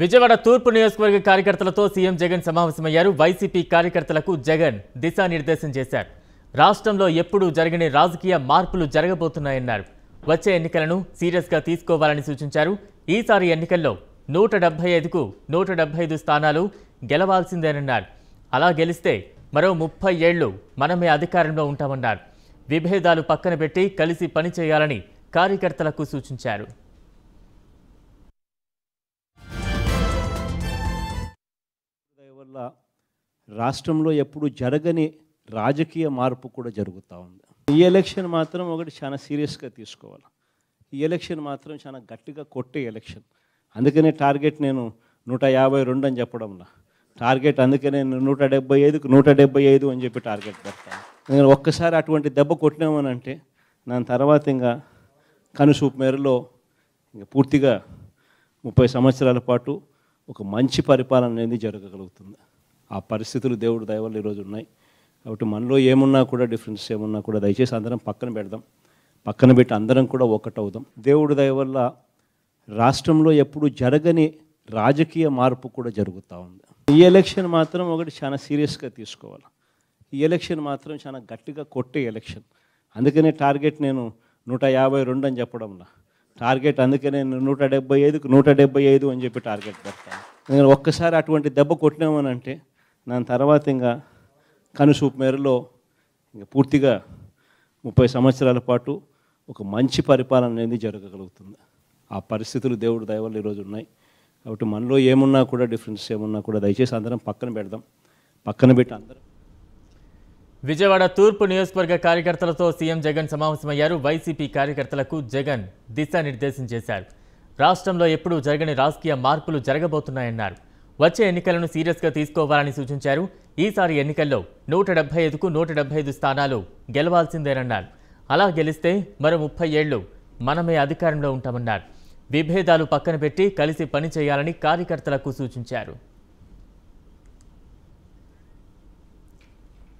విజయవాడ తూర్పు నియోజకవర్గ కార్యకర్తలతో సీఎం జగన్ సమావేశమయ్యారు. వైసీపీ కార్యకర్తలకు జగన్ దిశానిర్దేశం చేశారు. రాష్ట్రంలో ఎప్పుడు జరగని రాజకీయ మార్పులు జరగబోతున్నాయన్నారు. వచ్చే ఎన్నికలను సీరియస్ గా తీసుకోవాలని సూచించారు. ఈసారి ఎన్నికల్లో 175కు 175 స్థానాలు గెలవాల్సిందేనన్నారు. అలా గెలిస్తే మరో 30 ఏళ్లు మనమే అధికారంలో ఉంటామన్నారు. విభేదాలు పక్కన పెట్టి కలిసి పని చేయాలని కార్యకర్తలకు సూచించారు. రాష్ట్రంలో ఎప్పుడు జరగని రాజకీయ మార్పు కూడా జరుగుతూ ఉంది. ఈ ఎలక్షన్ మాత్రం ఒకటి చాలా సీరియస్గా తీసుకోవాలి. ఈ ఎలక్షన్ మాత్రం చాలా గట్టిగా కొట్టే ఎలక్షన్. అందుకనే టార్గెట్ నేను 152 అని చెప్పడంలా టార్గెట్. అందుకనే 175కు 175 అని చెప్పి టార్గెట్ పెడతాను. నేను ఒక్కసారి అటువంటి దెబ్బ కొట్టినామనంటే దాని తర్వాత ఇంకా కనుసూపు మేరలో ఇంకా పూర్తిగా 30 సంవత్సరాల పాటు ఒక మంచి పరిపాలన అనేది జరగగలుగుతుంది. ఆ పరిస్థితులు దేవుడు దయవల్ల ఈరోజు ఉన్నాయి. కాబట్టి మనలో ఏమున్నా కూడా డిఫరెన్స్ ఏమున్నా కూడా దయచేసి అందరం పక్కన పెడదాం. పక్కన పెట్టి అందరం కూడా ఒకటవుదాం. దేవుడు దయవల్ల రాష్ట్రంలో ఎప్పుడు జరగని రాజకీయ మార్పు కూడా జరుగుతూ ఉంది. ఈ ఎలక్షన్ మాత్రం ఒకటి చాలా సీరియస్గా తీసుకోవాలి. ఈ ఎలక్షన్ మాత్రం చాలా గట్టిగా కొట్టే ఎలక్షన్. అందుకనే టార్గెట్ నేను 152 అని చెప్పడంలా టార్గెట్. అందుకనే 175కు 175 అని చెప్పి టార్గెట్ పెడతాను. నేను ఒక్కసారి అటువంటి దెబ్బ కొట్టినామనంటే దాని తర్వాత ఇంకా కనుసూపు మేరలో ఇంకా పూర్తిగా 30 సంవత్సరాల పాటు ఒక మంచి పరిపాలన అనేది జరగగలుగుతుంది. ఆ పరిస్థితులు దేవుడు దయవల్ల ఈరోజు ఉన్నాయి. కాబట్టి మనలో ఏమున్నా కూడా డిఫరెన్స్ ఏమున్నా కూడా దయచేసి అందరం పక్కన పెడదాం. పక్కన పెట్టి అందరం. విజయవాడ తూర్పు నియోజకవర్గ కార్యకర్తలతో సీఎం జగన్ సమావేశమయ్యారు. వైసీపీ కార్యకర్తలకు జగన్ దిశానిర్దేశం చేశారు. రాష్ట్రంలో ఎప్పుడూ జరగని రాజకీయ మార్పులు జరగబోతున్నాయన్నారు. వచ్చే ఎన్నికలను సీరియస్గా తీసుకోవాలని సూచించారు. ఈసారి ఎన్నికల్లో 175కు 175 స్థానాలు గెలవాల్సిందేనన్నారు. అలా గెలిస్తే మరో 30 ఏళ్లు మనమే అధికారంలో ఉంటామన్నారు. విభేదాలు పక్కన పెట్టి కలిసి పనిచేయాలని కార్యకర్తలకు సూచించారు.